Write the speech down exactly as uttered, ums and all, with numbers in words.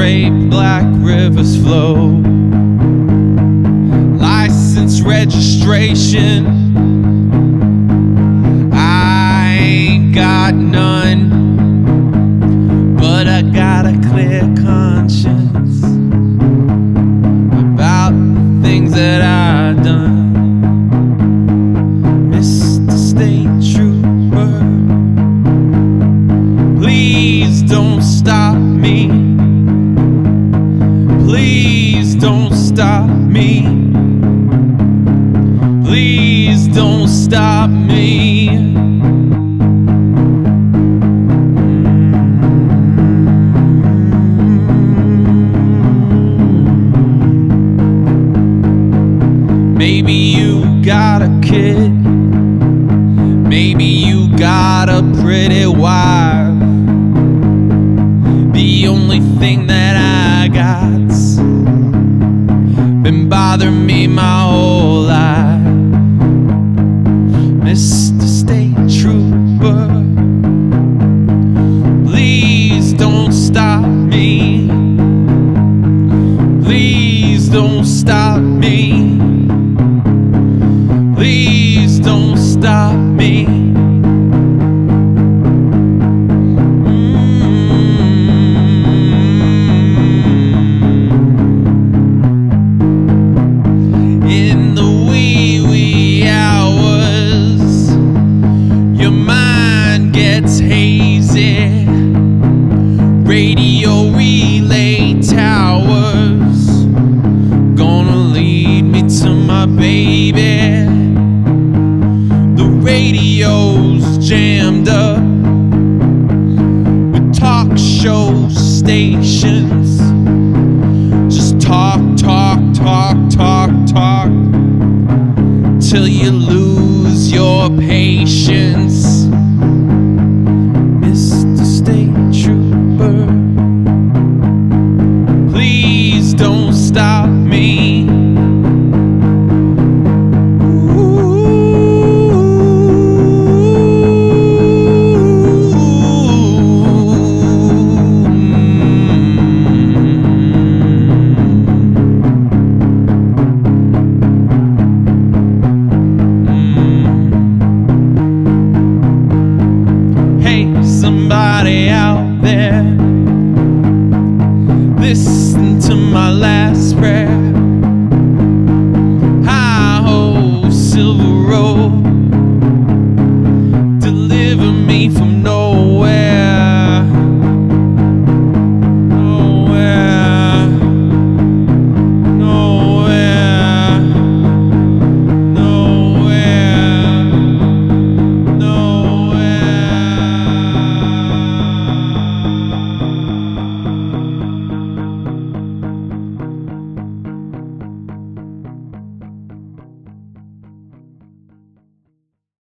great black rivers flow. License registration, I ain't got none, but I got a clear conscience about the things that I've done. Mister State Trooper, please don't stop me. Please don't stop me. Please don't stop me. Maybe you got a kid, maybe you got a pretty wife. The only thing that I got's been bothering me my whole life. Mister State Trooper, please don't stop me. Please don't stop me. Please don't stop me. Radio relay towers gonna lead me to my baby. The radio's jammed up with talk show stations. Just talk, talk, talk, talk, talk till you lose your patience. Mister State Trooper, please don't stop me. Out there, listen to my last prayer.